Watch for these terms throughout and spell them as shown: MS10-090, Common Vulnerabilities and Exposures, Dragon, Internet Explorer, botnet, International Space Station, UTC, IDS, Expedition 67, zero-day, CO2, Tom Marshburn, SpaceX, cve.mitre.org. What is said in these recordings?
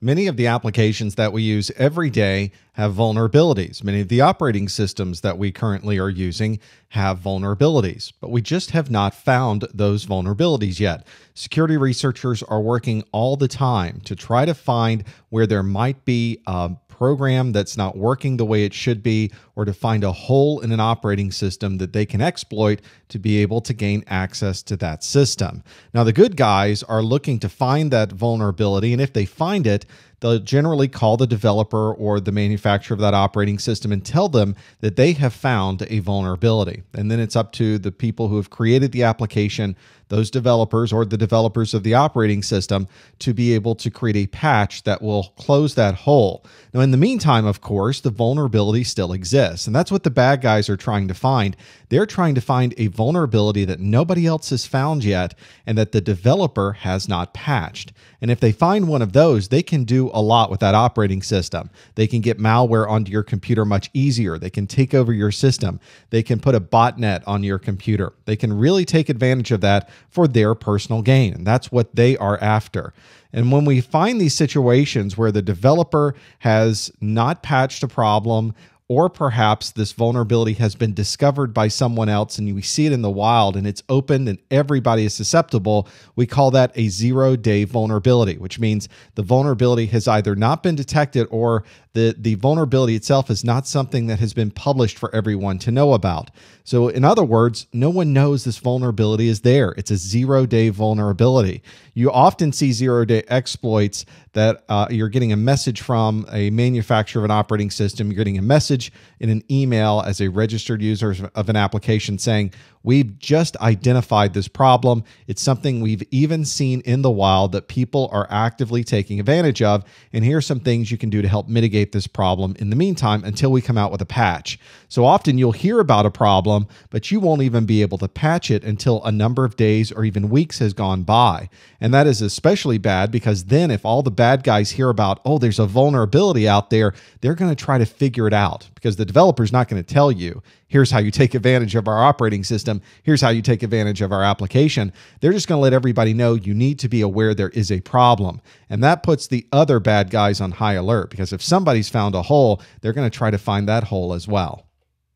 Many of the applications that we use every day have vulnerabilities. Many of the operating systems that we currently are using have vulnerabilities, but we just have not found those vulnerabilities yet. Security researchers are working all the time to try to find where there might be a program that's not working the way it should be, or to find a hole in an operating system that they can exploit to be able to gain access to that system. Now, the good guys are looking to find that vulnerability, and if they find it, they'll generally call the developer or the manufacturer of that operating system and tell them that they have found a vulnerability. And then it's up to the people who have created the application, those developers or the developers of the operating system, to be able to create a patch that will close that hole. Now, in the meantime, of course, the vulnerability still exists. And that's what the bad guys are trying to find. They're trying to find a vulnerability that nobody else has found yet and that the developer has not patched. And if they find one of those, they can do a lot with that operating system. They can get malware onto your computer much easier. They can take over your system. They can put a botnet on your computer. They can really take advantage of that for their personal gain. And that's what they are after. And when we find these situations where the developer has not patched a problem, or perhaps this vulnerability has been discovered by someone else and we see it in the wild and it's open and everybody is susceptible, we call that a zero-day vulnerability, which means the vulnerability has either not been detected or the vulnerability itself is not something that has been published for everyone to know about. So in other words, no one knows this vulnerability is there. It's a zero-day vulnerability. You often see zero-day exploits that you're getting a message from a manufacturer of an operating system. You're getting a message in an email as a registered user of an application saying, we've just identified this problem. It's something we've even seen in the wild that people are actively taking advantage of. And here are some things you can do to help mitigate this problem in the meantime until we come out with a patch. So often you'll hear about a problem, but you won't even be able to patch it until a number of days or even weeks has gone by. And that is especially bad because then if all the bad guys hear about, oh, there's a vulnerability out there, they're going to try to figure it out. Because the developer's not going to tell you, here's how you take advantage of our operating system, here's how you take advantage of our application. They're just going to let everybody know you need to be aware there is a problem. And that puts the other bad guys on high alert because if somebody's found a hole, they're going to try to find that hole as well.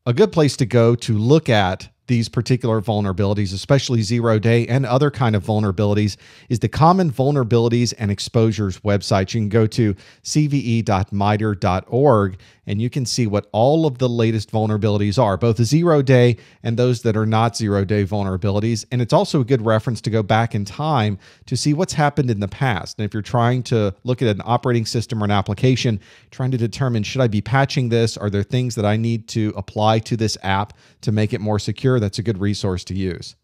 A good place to go to look at these particular vulnerabilities, especially zero-day and other kind of vulnerabilities, is the Common Vulnerabilities and Exposures website. You can go to cve.mitre.org and you can see what all of the latest vulnerabilities are, both the zero-day and those that are not zero-day vulnerabilities. And it's also a good reference to go back in time to see what's happened in the past. And if you're trying to look at an operating system or an application, trying to determine, should I be patching this? Are there things that I need to apply to this app to make it more secure? That's a good resource to use.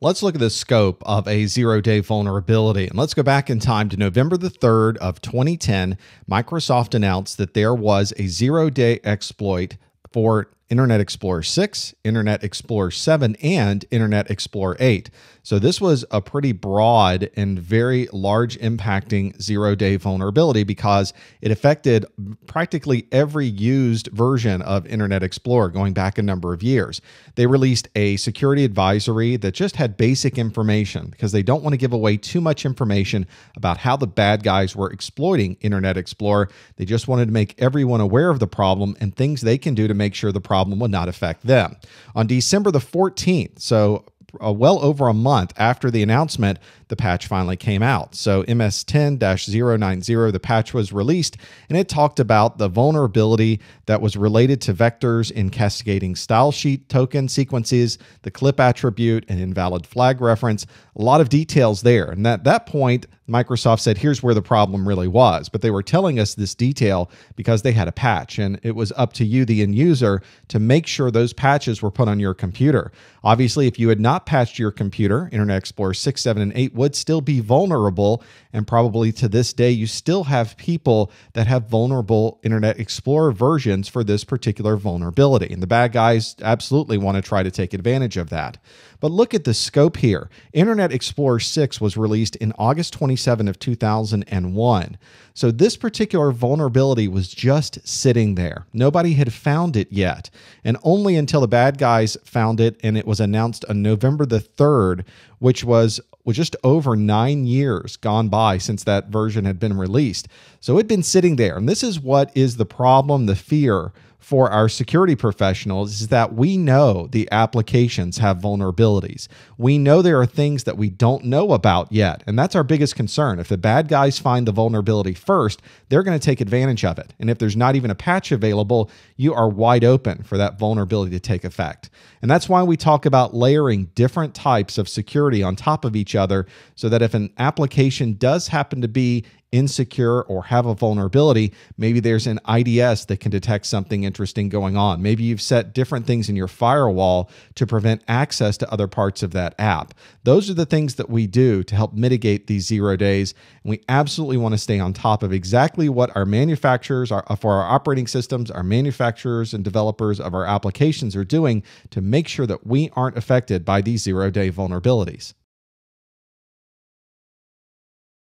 Let's look at the scope of a zero-day vulnerability. And let's go back in time to November the 3rd of 2010. Microsoft announced that there was a zero-day exploit for Internet Explorer 6, Internet Explorer 7, and Internet Explorer 8. So this was a pretty broad and very large impacting zero-day vulnerability because it affected practically every used version of Internet Explorer going back a number of years. They released a security advisory that just had basic information because they don't want to give away too much information about how the bad guys were exploiting Internet Explorer. They just wanted to make everyone aware of the problem and things they can do to make sure the problem would not affect them. On December the 14th, so well over a month after the announcement, the patch finally came out. So MS10-090, the patch was released, and it talked about the vulnerability that was related to vectors in cascading stylesheet token sequences, the clip attribute, and invalid flag reference. A lot of details there. And at that point, Microsoft said, here's where the problem really was. But they were telling us this detail because they had a patch, and it was up to you, the end user, to make sure those patches were put on your computer. Obviously, if you had not patched your computer, Internet Explorer 6, 7, and 8 would still be vulnerable, and probably to this day, you still have people that have vulnerable Internet Explorer versions for this particular vulnerability, and the bad guys absolutely want to try to take advantage of that. But look at the scope here. Internet Explorer 6 was released in August 27 of 2001. So this particular vulnerability was just sitting there. Nobody had found it yet. And only until the bad guys found it and it was announced on November the 3rd which was just over 9 years gone by since that version had been released. So it'd been sitting there. And this is what is the problem, the fear for our security professionals, is that we know the applications have vulnerabilities. We know there are things that we don't know about yet. And that's our biggest concern. If the bad guys find the vulnerability first, they're going to take advantage of it. And if there's not even a patch available, you are wide open for that vulnerability to take effect. And that's why we talk about layering different types of security on top of each other, so that if an application does happen to be insecure or have a vulnerability, maybe there's an IDS that can detect something interesting going on. Maybe you've set different things in your firewall to prevent access to other parts of that app. Those are the things that we do to help mitigate these 0 days. And we absolutely want to stay on top of exactly what our manufacturers are for our operating systems, our manufacturers and developers of our applications are doing to make sure that we aren't affected by these 0-day vulnerabilities.